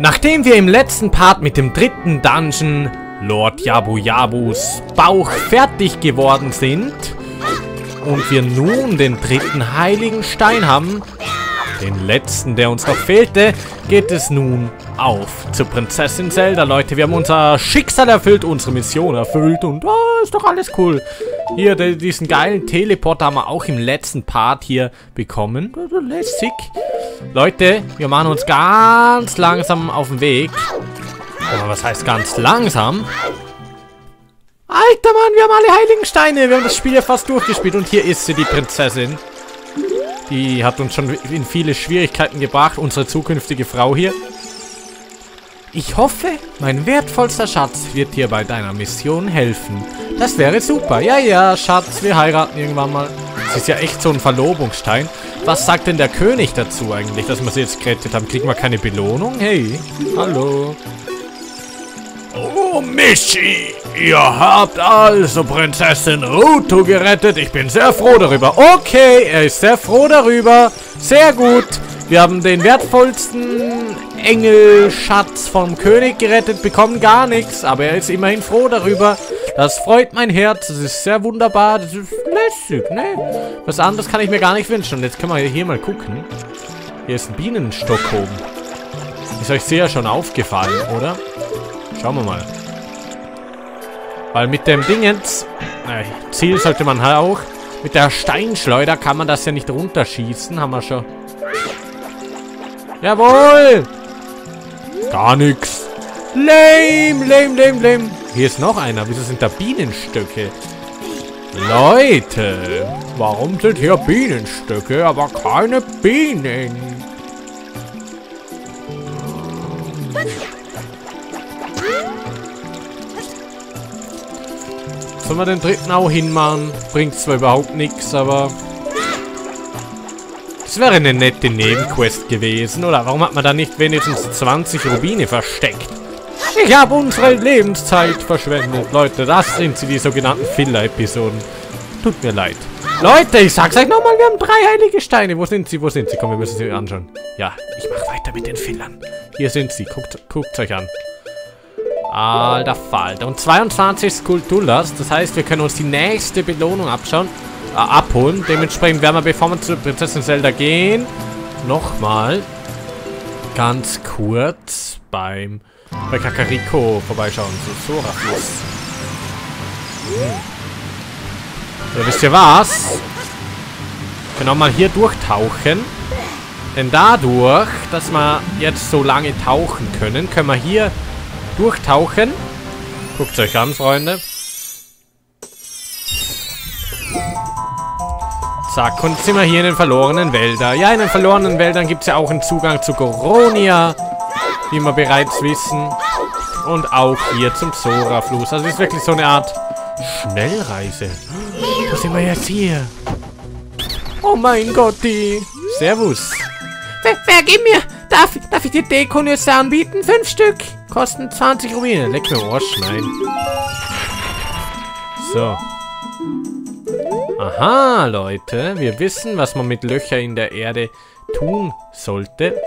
Nachdem wir im letzten Part mit dem dritten Dungeon, Lord Jabu-Jabus Bauch, fertig geworden sind und wir nun den dritten heiligen Stein haben, den letzten, der uns noch fehlte, geht es nun auf zur Prinzessin Zelda, Leute. Wir haben unser Schicksal erfüllt, unsere Mission erfüllt und oh, ist doch alles cool. Hier, diesen geilen Teleporter haben wir auch im letzten Part hier bekommen. Lässig. Leute, wir machen uns ganz langsam auf den Weg. Aber was heißt ganz langsam? Alter Mann, wir haben alle Heiligensteine. Wir haben das Spiel ja fast durchgespielt und hier ist sie, die Prinzessin. Die hat uns schon in viele Schwierigkeiten gebracht, unsere zukünftige Frau hier. Ich hoffe, mein wertvollster Schatz wird dir bei deiner Mission helfen. Das wäre super. Ja, ja, Schatz, wir heiraten irgendwann mal. Das ist ja echt so ein Verlobungsstein. Was sagt denn der König dazu eigentlich, dass wir sie jetzt gerettet haben? Kriegen wir keine Belohnung? Hey, hallo. Oh, Michi, ihr habt also Prinzessin Ruto gerettet. Ich bin sehr froh darüber. Okay, er ist sehr froh darüber. Sehr gut. Wir haben den wertvollsten Engelschatz vom König gerettet, bekommen gar nichts. Aber er ist immerhin froh darüber. Das freut mein Herz. Das ist sehr wunderbar. Das ist lässig, ne? Was anderes kann ich mir gar nicht wünschen. Und jetzt können wir hier mal gucken. Hier ist ein Bienenstock oben. Ist euch sehr schon aufgefallen, oder? Schauen wir mal. Weil mit dem Dingens, Ziel sollte man halt auch, mit der Steinschleuder kann man das ja nicht runterschießen, haben wir schon. Jawohl! Gar nix. Lame, lame, lame, lame. Hier ist noch einer. Wieso sind da Bienenstöcke? Leute, warum sind hier Bienenstöcke, aber keine Bienen? Sollen wir den dritten auch hinmachen? Bringt zwar überhaupt nichts, aber... Das wäre eine nette Nebenquest gewesen, oder? Warum hat man da nicht wenigstens 20 Rubine versteckt? Ich habe unsere Lebenszeit verschwendet. Leute, das sind sie, die sogenannten Filler-Episoden. Tut mir leid. Leute, ich sag's euch nochmal, wir haben 3 heilige Steine. Wo sind sie? Wo sind sie? Komm, wir müssen sie anschauen. Ja, ich mach weiter mit den Fillern. Hier sind sie. Guckt's euch an. Alter Falter. Und 22 Skulptulas. Das heißt, wir können uns die nächste Belohnung abholen. Dementsprechend werden wir, bevor wir zur Prinzessin Zelda gehen, nochmal ganz kurz bei Kakariko vorbeischauen. So, Zora. Ja, wisst ihr was? Genau, mal hier durchtauchen. Denn dadurch, dass wir jetzt so lange tauchen können, können wir hier durchtauchen. Guckt euch an, Freunde. Zack, und sind wir hier in den verlorenen Wäldern. Ja, in den verlorenen Wäldern gibt es ja auch einen Zugang zu Goronia, wie wir bereits wissen. Und auch hier zum Zora-Fluss. Also es ist wirklich so eine Art Schnellreise. Wo sind wir jetzt hier? Oh mein Gott, die... Servus. Wer, gib mir... Darf ich dir Dekonüsse anbieten? 5 Stück. Kosten 20 Rubine. Leck mir Arsch, nein. So. Aha, Leute. Wir wissen, was man mit Löchern in der Erde tun sollte.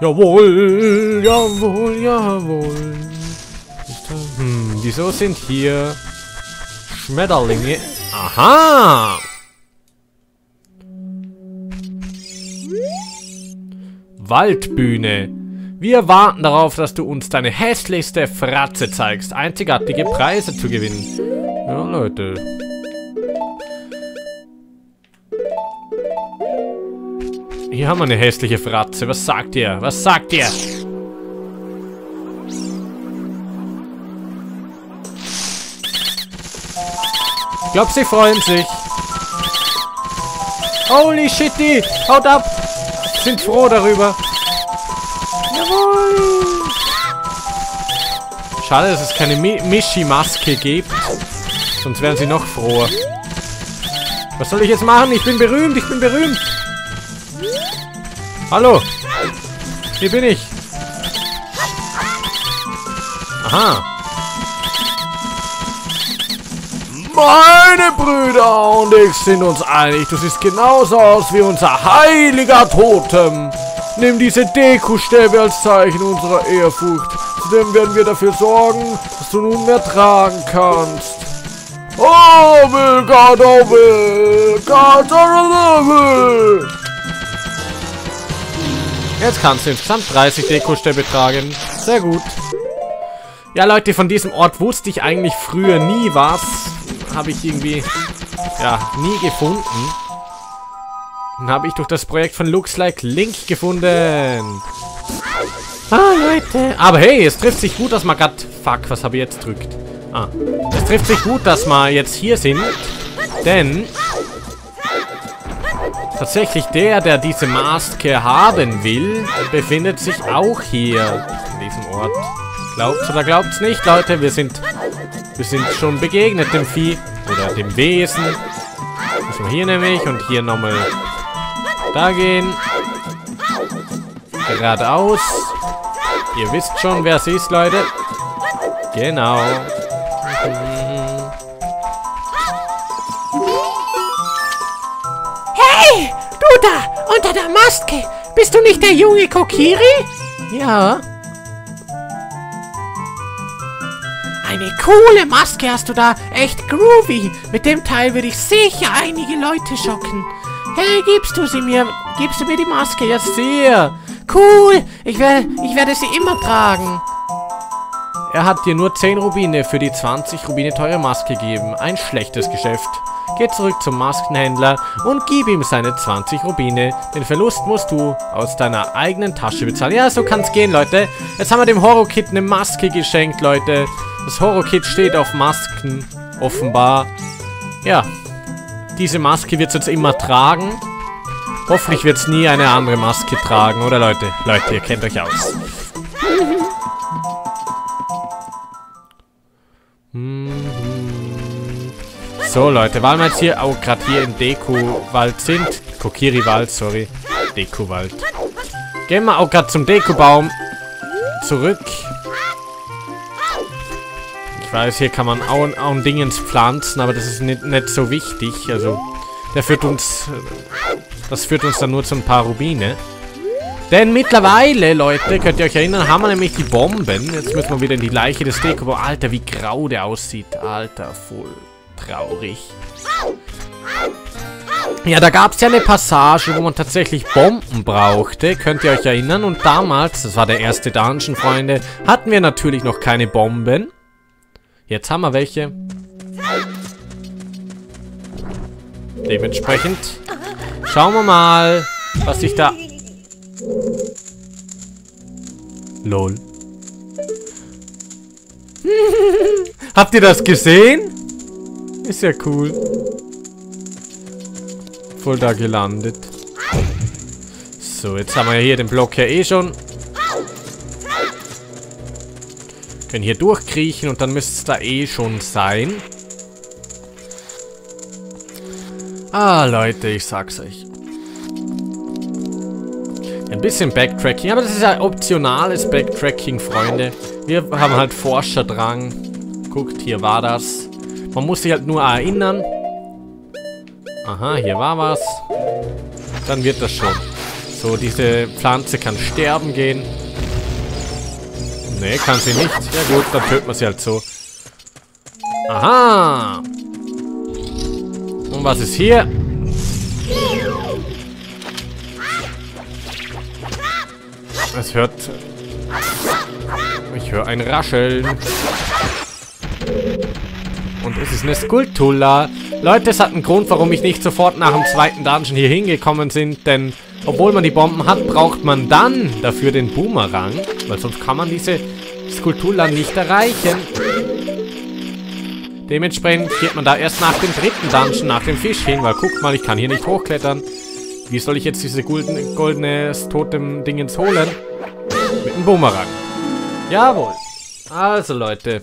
Jawohl, jawohl, jawohl. Wieso sind hier... Schmetterlinge. Aha! Waldbühne. Wir warten darauf, dass du uns deine hässlichste Fratze zeigst. Einzigartige Preise zu gewinnen. Ja, Leute. Hier haben wir eine hässliche Fratze. Was sagt ihr? Was sagt ihr? Ich glaube, sie freuen sich. Holy shit, die haut ab. Sind froh darüber. Jawohl. Schade, dass es keine Michi-Maske gibt. Sonst wären sie noch froher. Was soll ich jetzt machen? Ich bin berühmt, ich bin berühmt. Hallo. Hier bin ich. Aha. Meine Brüder und ich sind uns einig, du siehst genauso aus wie unser heiliger Totem. Nimm diese Deku-Stäbe als Zeichen unserer Ehrfurcht. Zudem werden wir dafür sorgen, dass du nunmehr tragen kannst. Oh, will Gott, oh, will Gott, oh, will. Jetzt kannst du insgesamt 30 Deku-Stäbe tragen. Sehr gut. Ja, Leute, von diesem Ort wusste ich eigentlich früher nie was. Habe ich irgendwie, ja, nie gefunden. Dann habe ich durch das Projekt von Looks Like Link gefunden. Ah, Leute. Aber hey, es trifft sich gut, dass man gerade... Fuck, was habe ich jetzt gedrückt? Ah. Es trifft sich gut, dass wir jetzt hier sind. Denn... tatsächlich der diese Maske haben will, befindet sich auch hier in diesem Ort. Glaubt's oder glaubt's nicht, Leute? Wir sind schon begegnet dem Vieh. Oder dem Wesen. Müssen wir hier nämlich und hier nochmal da gehen. Geradeaus. Ihr wisst schon, wer es ist, Leute. Genau. Hey, du da, unter der Maske. Bist du nicht der junge Kokiri? Ja. Eine coole Maske hast du da. Echt groovy. Mit dem Teil würde ich sicher einige Leute schocken. Hey, gibst du sie mir? Gibst du mir die Maske? Ja, sehr. Cool. Ich werde sie immer tragen. Er hat dir nur 10 Rubine für die 20 Rubine teure Maske gegeben. Ein schlechtes Geschäft. Geh zurück zum Maskenhändler und gib ihm seine 20 Rubine. Den Verlust musst du aus deiner eigenen Tasche bezahlen. Ja, so kann's gehen, Leute. Jetzt haben wir dem Horror-Kid eine Maske geschenkt, Leute. Das Horror-Kid steht auf Masken, offenbar. Ja, diese Maske wird es jetzt immer tragen. Hoffentlich wird es nie eine andere Maske tragen, oder Leute? Leute, ihr kennt euch aus. So, Leute, weil wir jetzt hier auch gerade hier im Deku-Wald sind. Kokiri-Wald, sorry. Deku-Wald. Gehen wir auch gerade zum Deku-Baum zurück. Ich weiß, hier kann man auch Dingens pflanzen, aber das ist nicht so wichtig. Also, das führt uns dann nur zu ein paar Rubine. Denn mittlerweile, Leute, könnt ihr euch erinnern, haben wir nämlich die Bomben. Jetzt müssen wir wieder in die Leiche des Dekobaum. Alter, wie grau der aussieht. Alter, voll traurig. Ja, da gab es ja eine Passage, wo man tatsächlich Bomben brauchte, könnt ihr euch erinnern. Und damals, das war der erste Dungeon, Freunde, hatten wir natürlich noch keine Bomben. Jetzt haben wir welche. Dementsprechend schauen wir mal, was sich da... Lol. Habt ihr das gesehen? Ist ja cool. Voll da gelandet. So, jetzt haben wir hier den Block ja eh schon. Können hier durchkriechen und dann müsste es da eh schon sein. Ah, Leute, ich sag's euch. Ein bisschen Backtracking, aber das ist ja optionales Backtracking, Freunde. Wir haben halt Forscherdrang. Guckt, hier war das. Man muss sich halt nur erinnern. Aha, hier war was. Dann wird das schon. So, diese Pflanze kann sterben gehen. Ne, kann sie nicht. Ja gut, dann tötet man sie halt so. Aha! Und was ist hier? Es hört... ich höre ein Rascheln. Und es ist eine Skulltula. Leute, es hat einen Grund, warum ich nicht sofort nach dem zweiten Dungeon hier hingekommen sind, denn... obwohl man die Bomben hat, braucht man dann dafür den Boomerang. Weil sonst kann man diese Skulpturen nicht erreichen. Dementsprechend geht man da erst nach dem dritten Dungeon, nach dem Fisch hin. Weil guck mal, ich kann hier nicht hochklettern. Wie soll ich jetzt diese goldene Totem-Dingens holen? Mit dem Boomerang. Jawohl. Also Leute.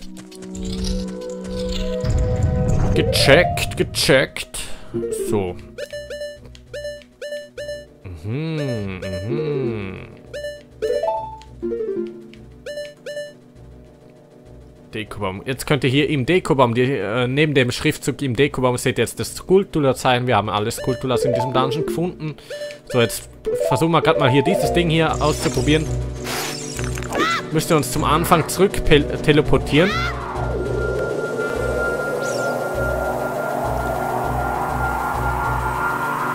Gecheckt, gecheckt. So. Dekobaum. Jetzt könnt ihr hier im Dekobaum, neben dem Schriftzug im Dekobaum, seht ihr jetzt das Skulpturzeichen. Wir haben alle Skulpturas in diesem Dungeon gefunden. So, jetzt versuchen wir gerade mal hier dieses Ding hier auszuprobieren. Müsst ihr uns zum Anfang zurück teleportieren.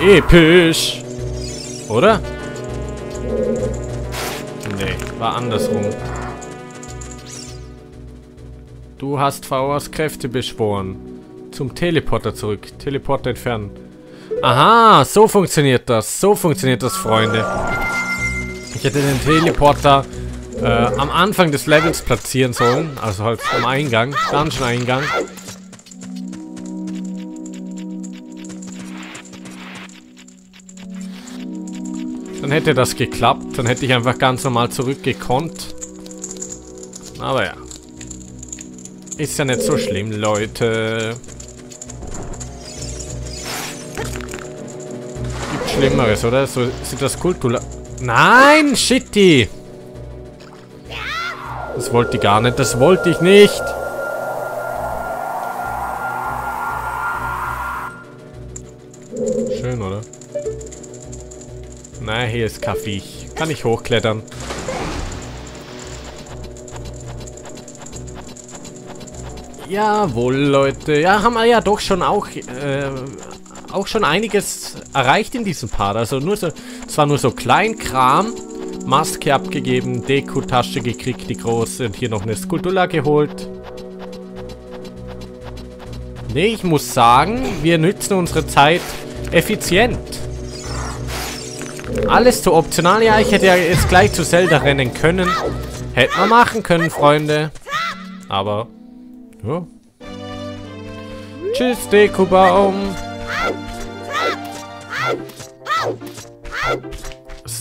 Episch! Oder? Nee, war andersrum. Du hast Faors Kräfte beschworen. Zum Teleporter zurück. Teleporter entfernen. Aha, so funktioniert das. So funktioniert das, Freunde. Ich hätte den Teleporter am Anfang des Levels platzieren sollen. Also halt am Eingang. Dungeon-Eingang. Dann hätte das geklappt. Dann hätte ich einfach ganz normal zurückgekonnt. Aber ja. Ist ja nicht so schlimm, Leute. Gibt Schlimmeres, oder? So sind das Kultula. Nein, Shitty! Das wollte ich gar nicht. Das wollte ich nicht. Schön, oder? Nein, hier ist Kaffee. Kann ich hochklettern. Jawohl, Leute. Ja, haben wir ja doch schon auch schon einiges erreicht in diesem Part. Also nur so, zwar nur so Kleinkram. Maske abgegeben, Deku-Tasche gekriegt, die große. Und hier noch eine Skulptur geholt. Nee, ich muss sagen, wir nützen unsere Zeit effizient. Alles zu optional. Ja, ich hätte ja jetzt gleich zu Zelda rennen können. Hätten wir machen können, Freunde. Aber... Oh. Tschüss, Dekobaum.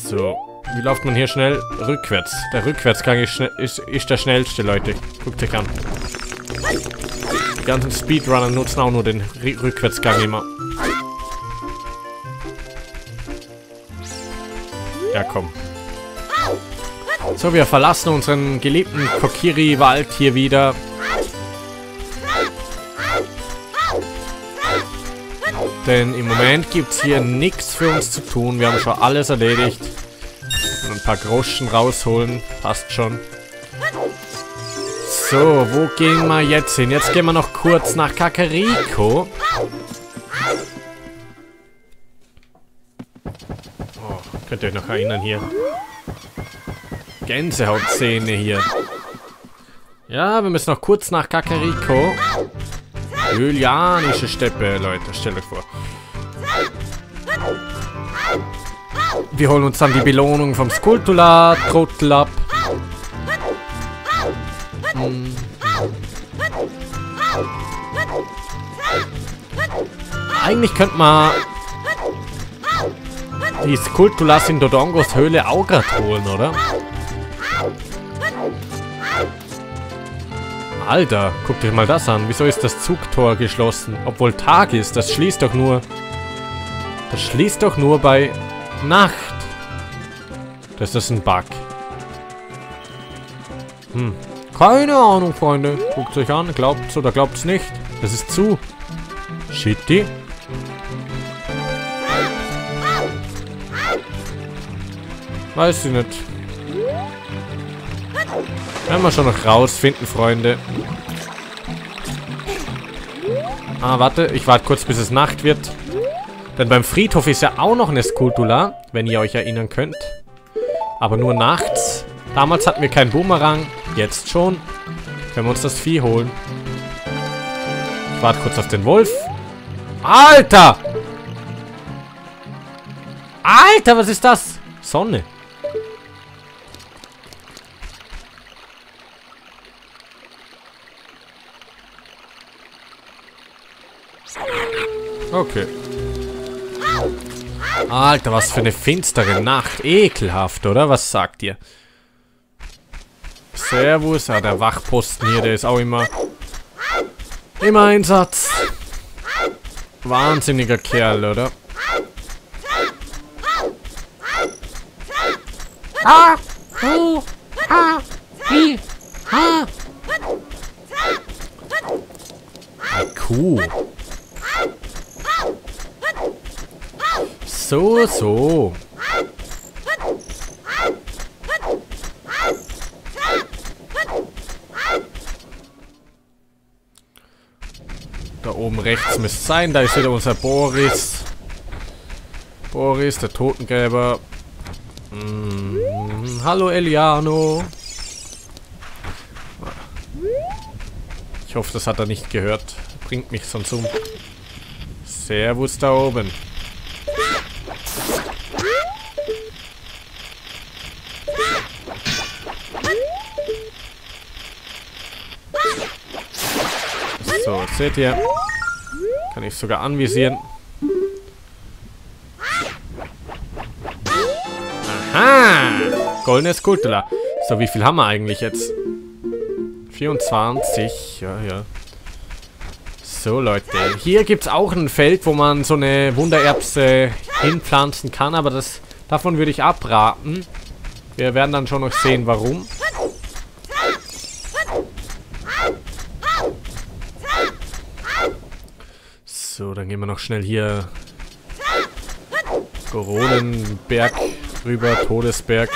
So, wie läuft man hier schnell? Rückwärts. Der Rückwärtsgang ist der schnellste, Leute. Guckt euch an. Die ganzen Speedrunner nutzen auch nur den Rückwärtsgang immer. Ja, komm. So, wir verlassen unseren geliebten Kokiri-Wald hier wieder. Denn im Moment gibt es hier nichts für uns zu tun. Wir haben schon alles erledigt. Und ein paar Groschen rausholen. Passt schon. So, wo gehen wir jetzt hin? Jetzt gehen wir noch kurz nach Kakariko. Oh, könnt ihr euch noch erinnern hier. Gänsehautszene hier. Ja, wir müssen noch kurz nach Kakariko. Julianische Steppe, Leute, stellt euch vor. Wir holen uns dann die Belohnung vom Skulptula, Trottel ab. Eigentlich könnte man die Skulptulas in Dodongos Höhle auch gerade holen, oder? Alter, guck dir mal das an. Wieso ist das Zugtor geschlossen? Obwohl Tag ist, das schließt doch nur... Das schließt doch nur bei Nacht. Das ist ein Bug. Hm. Keine Ahnung, Freunde. Guckt euch an, glaubt's oder glaubt's nicht. Das ist zu. Shitty. Weiß ich nicht. Werden wir schon noch rausfinden, Freunde. Ah, warte. Ich warte kurz, bis es Nacht wird. Denn beim Friedhof ist ja auch noch eine Skulptula, wenn ihr euch erinnern könnt. Aber nur nachts. Damals hatten wir keinen Boomerang. Jetzt schon. Können wir uns das Vieh holen. Ich warte kurz auf den Wolf. Alter! Alter, was ist das? Sonne. Okay. Alter, was für eine finstere Nacht. Ekelhaft, oder? Was sagt ihr? Servus. Ah, der Wachposten hier, der ist auch immer... Im Einsatz. Wahnsinniger Kerl, oder? Ah! Oh! Ah! Wie! Ah! Kuh. So, so. Da oben rechts müsste es sein. Da ist wieder unser Boris. Boris, der Totengräber. Hallo Eliano. Ich hoffe, das hat er nicht gehört. Bringt mich sonst um. Servus da oben. So, seht ihr? Kann ich sogar anvisieren. Aha! Goldenes Kultula. So, wie viel haben wir eigentlich jetzt? 24, ja, ja. So, Leute. Hier gibt es auch ein Feld, wo man so eine Wundererbse hinpflanzen kann, aber das, davon würde ich abraten. Wir werden dann schon noch sehen, warum. So, dann gehen wir noch schnell hier Goronenberg rüber, Todesberg.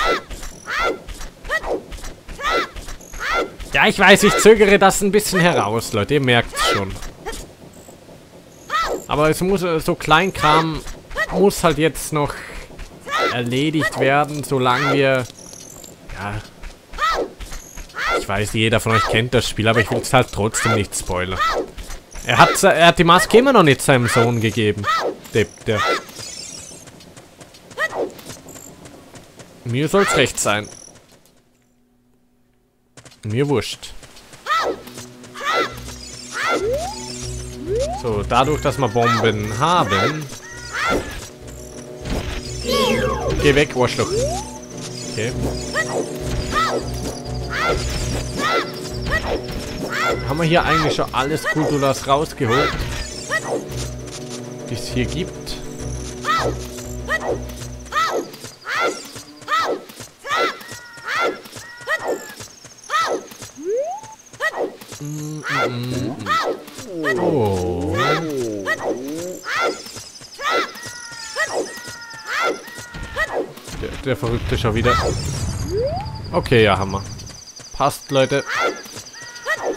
Ja, ich weiß, ich zögere das ein bisschen heraus, Leute. Ihr merkt es schon. Aber es muss, so Kleinkram muss halt jetzt noch erledigt werden, solange wir... Ja. Ich weiß, jeder von euch kennt das Spiel, aber ich will es halt trotzdem nicht spoilern. Er hat die Maske immer noch nicht seinem Sohn gegeben. Depp, der. Mir soll's recht sein. Mir wurscht. So, dadurch, dass wir Bomben haben... Geh weg, Arschloch. Okay. Haben wir hier eigentlich schon alles Kultulas rausgeholt, die es hier gibt? Oh. Der Verrückte schon wieder. Okay, ja, haben wir. Passt, Leute.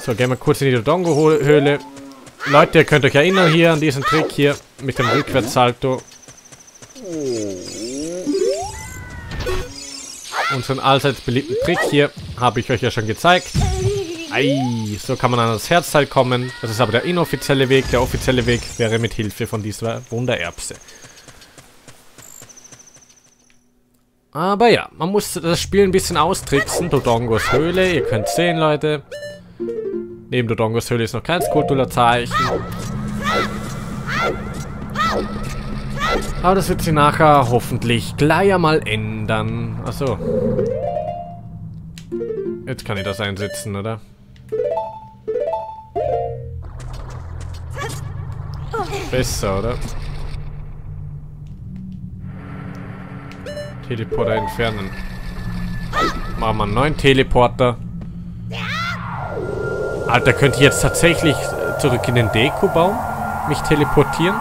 So, gehen wir kurz in die Dodongo-Höhle. Leute, ihr könnt euch erinnern hier an diesen Trick hier mit dem Rückwärtssalto. Unseren allseits beliebten Trick hier habe ich euch ja schon gezeigt. Ei, so kann man an das Herzteil kommen. Das ist aber der inoffizielle Weg. Der offizielle Weg wäre mit Hilfe von dieser Wundererbse. Aber ja, man muss das Spiel ein bisschen austricksen. Dodongos Höhle, ihr könnt sehen, Leute. Neben Dodongos Höhle ist noch kein Kultula-Zeichen. Aber das wird sich nachher hoffentlich gleich einmal ändern. Achso. Jetzt kann ich das einsetzen, oder? Besser, oder? Teleporter entfernen. Machen wir einen neuen Teleporter. Alter, könnte ich jetzt tatsächlich zurück in den Dekobaum mich teleportieren?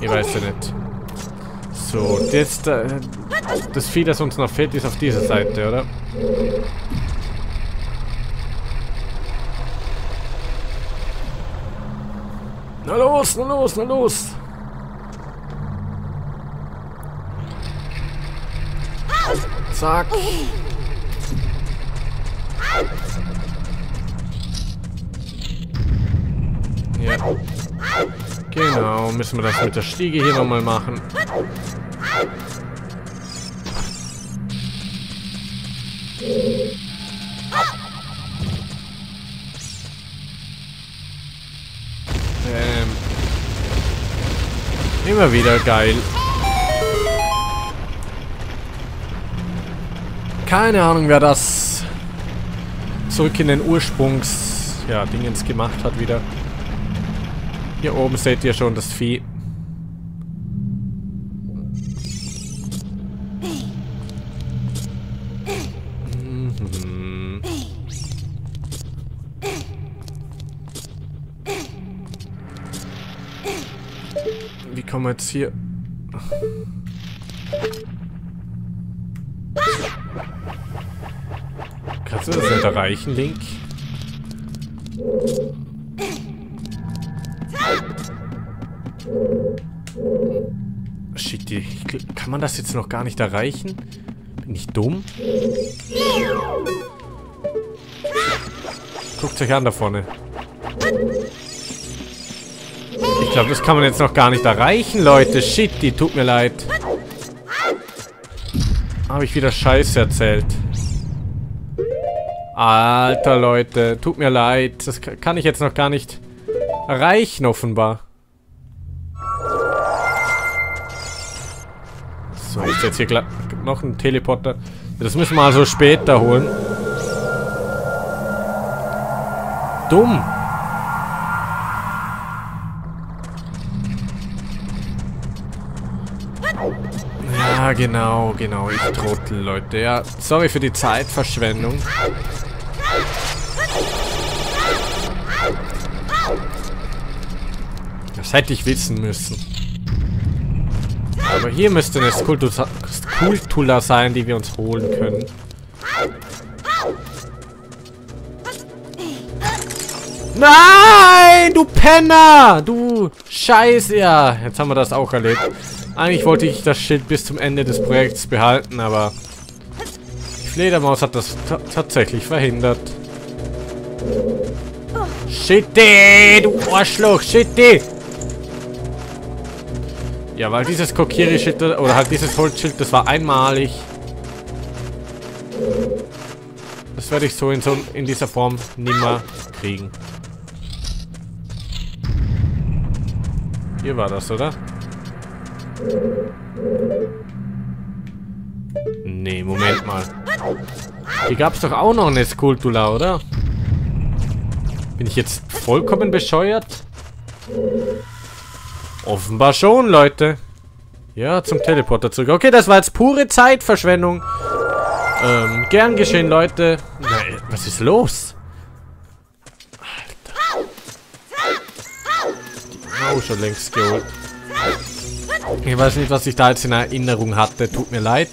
Ich weiß ja nicht. So, jetzt, das Vieh, das uns noch fehlt, ist auf dieser Seite, oder? Na los, na los, na los! Zack. Ja. Genau, müssen wir das mit der Stiege hier nochmal machen. Immer wieder geil. Keine Ahnung, wer das zurück in den Ursprungs, ja, Dingens gemacht hat wieder. Hier oben seht ihr schon das Vieh. Wie kommen wir jetzt hier? Kannst du das nicht erreichen, Link? Shit, kann man das jetzt noch gar nicht erreichen? Bin ich dumm? Guckt euch an da vorne. Ich glaube, das kann man jetzt noch gar nicht erreichen, Leute. Shit, die tut mir leid. Habe ich wieder Scheiße erzählt. Alter, Leute. Tut mir leid. Das kann ich jetzt noch gar nicht erreichen, offenbar. So, ist jetzt hier klar. Gibt noch einen Teleporter. Das müssen wir also später holen. Dumm. Ja, genau, genau. Ich Trottel, Leute. Ja, sorry für die Zeitverschwendung. Das hätte ich wissen müssen. Aber hier müsste eine Skulptur sein, die wir uns holen können. Nein, du Penner! Du Scheiße! Ja, jetzt haben wir das auch erlebt. Eigentlich wollte ich das Schild bis zum Ende des Projekts behalten, aber die Fledermaus hat das tatsächlich verhindert. Shitty, du Arschloch! Shitty! Ja, weil dieses Kokiri-Schild, oder halt dieses Holzschild, das war einmalig. Das werde ich so in dieser Form nimmer kriegen. Hier war das, oder? Nee, Moment mal. Hier gab es doch auch noch eine Skulptur, oder? Bin ich jetzt vollkommen bescheuert? Offenbar schon, Leute. Ja, zum Teleporter zurück. Okay, das war jetzt pure Zeitverschwendung. Gern geschehen, Leute. Nein, was ist los? Alter. Auch schon längst geholt. Ich weiß nicht, was ich da jetzt in Erinnerung hatte. Tut mir leid.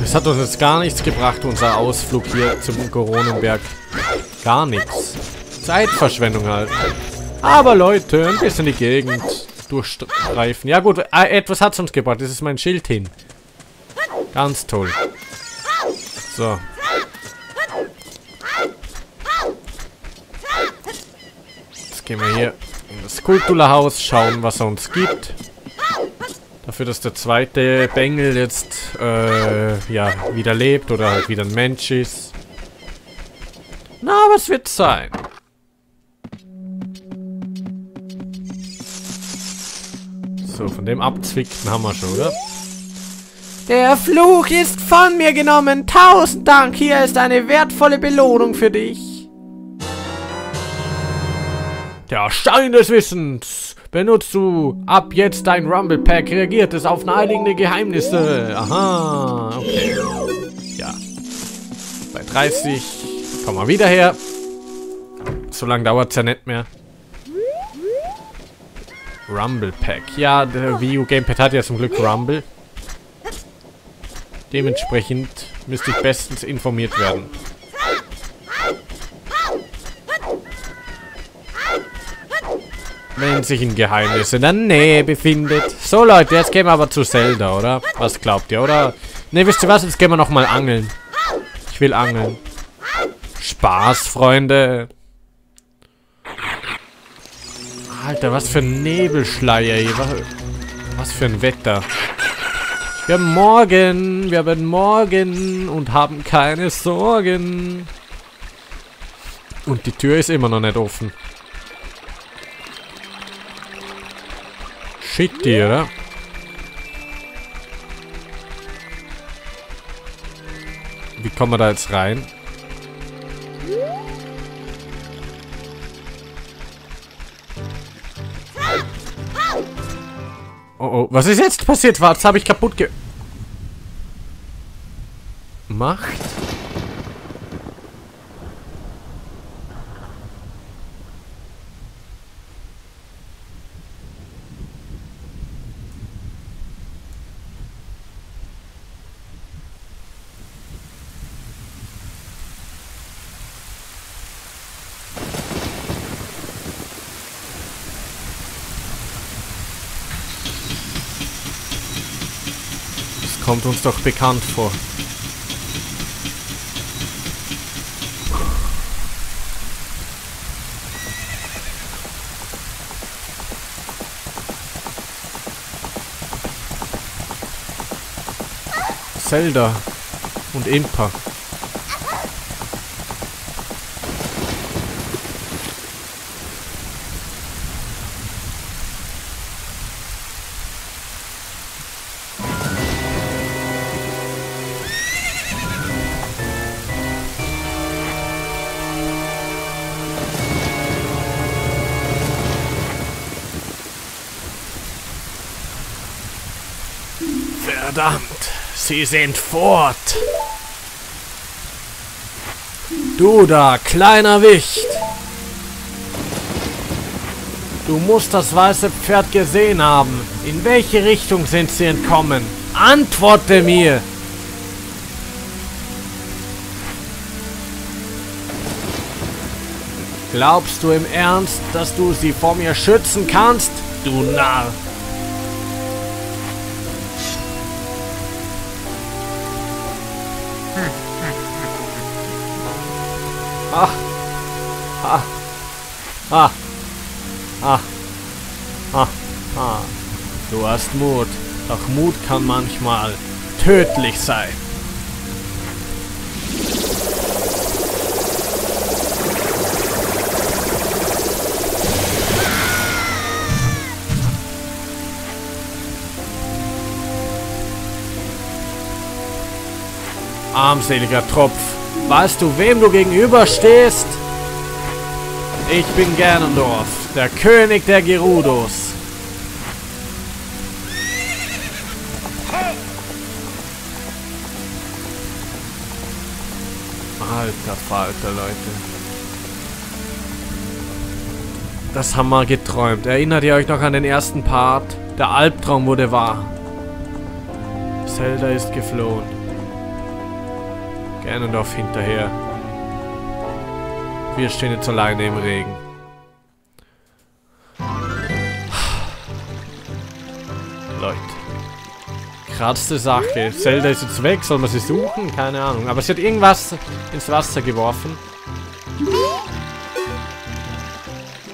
Das hat uns jetzt gar nichts gebracht, unser Ausflug hier zum Goronenberg. Gar nichts. Zeitverschwendung halt. Aber Leute, ein bisschen die Gegend durchstreifen. Ja gut, etwas hat es uns gebracht. Das ist mein Schild hin. Ganz toll. So. Gehen wir hier in das Kultula-Haus, schauen, was er uns gibt. Dafür, dass der zweite Bengel jetzt ja, wieder lebt oder halt wieder ein Mensch ist. Na, was wird's sein? So, von dem Abzwickten haben wir schon, oder? Der Fluch ist von mir genommen. 1000 Dank. Hier ist eine wertvolle Belohnung für dich. Der Stein des Wissens. Benutzt du ab jetzt dein Rumble Pack, reagiert es auf naheliegende Geheimnisse. Aha, okay. Ja. Bei 30 kommen wir wieder her. So lange dauert es ja nicht mehr. Rumble Pack. Ja, der Wii U Gamepad hat ja zum Glück Rumble. Dementsprechend müsste ich bestens informiert werden. Wenn sich ein Geheimnis in der Nähe befindet. So, Leute, jetzt gehen wir aber zu Zelda, oder? Was glaubt ihr, oder? Ne, wisst ihr was? Jetzt gehen wir nochmal angeln. Ich will angeln. Spaß, Freunde. Alter, was für ein Nebelschleier hier. Was für ein Wetter. Wir haben morgen und haben keine Sorgen. Und die Tür ist immer noch nicht offen. Shitty, oder? Wie kommen wir da jetzt rein? Oh, oh. Was ist jetzt passiert? Was habe ich kaputt gemacht? kommt uns doch bekannt vor. Zelda und Impa. Verdammt, sie sind fort! Du da, kleiner Wicht! Du musst das weiße Pferd gesehen haben. In welche Richtung sind sie entkommen? Antworte mir! Glaubst du im Ernst, dass du sie vor mir schützen kannst, du Narr? Ah, ah, ah, ah, ah, ah. Du hast Mut, doch Mut kann manchmal tödlich sein. Armseliger Tropf. Weißt du, wem du gegenüberstehst? Ich bin Ganondorf, der König der Gerudos. Alter Falter, Leute. Das haben wir geträumt. Erinnert ihr euch noch an den ersten Part? Der Albtraum wurde wahr. Zelda ist geflohen. Ganondorf hinterher. Wir stehen jetzt alleine im Regen. Leute. Krasse Sache. Zelda ist jetzt weg. Soll man sie suchen? Keine Ahnung. Aber sie hat irgendwas ins Wasser geworfen.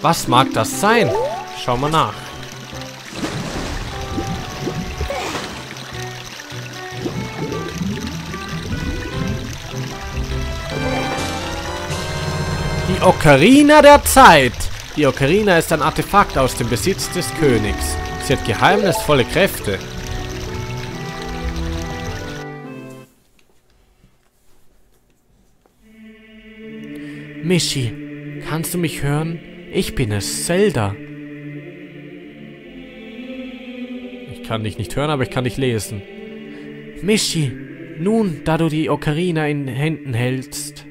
Was mag das sein? Schauen wir nach. Die Ocarina der Zeit. Die Ocarina ist ein Artefakt aus dem Besitz des Königs. Sie hat geheimnisvolle Kräfte. Michi, kannst du mich hören? Ich bin es, Zelda. Ich kann dich nicht hören, aber ich kann dich lesen. Michi, nun, da du die Ocarina in Händen hältst,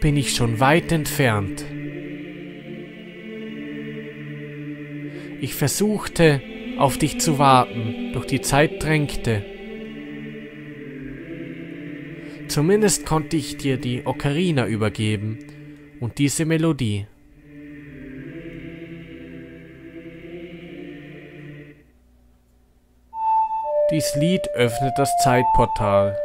bin ich schon weit entfernt. Ich versuchte, auf dich zu warten, doch die Zeit drängte. Zumindest konnte ich dir die Ocarina übergeben und diese Melodie. Dies Lied öffnet das Zeitportal.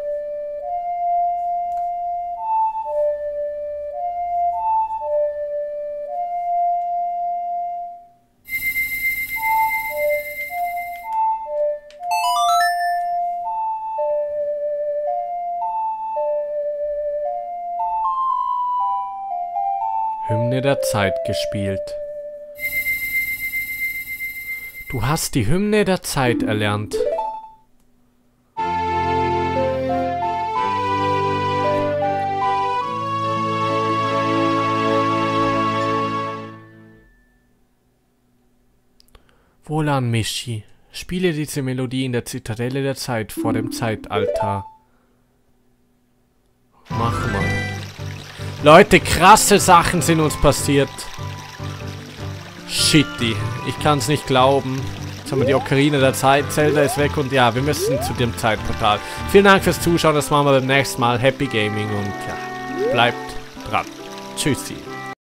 Hymne der Zeit gespielt. Du hast die Hymne der Zeit erlernt. Wohlan, Michi. Spiele diese Melodie in der Zitadelle der Zeit vor dem Zeitaltar. Mach mal. Leute, krasse Sachen sind uns passiert. Shitty. Ich kann es nicht glauben. Jetzt haben wir die Ocarina der Zeit. Zelda ist weg und ja, wir müssen zu dem Zeitportal. Vielen Dank fürs Zuschauen. Das machen wir beim nächsten Mal. Happy Gaming und ja, bleibt dran. Tschüssi.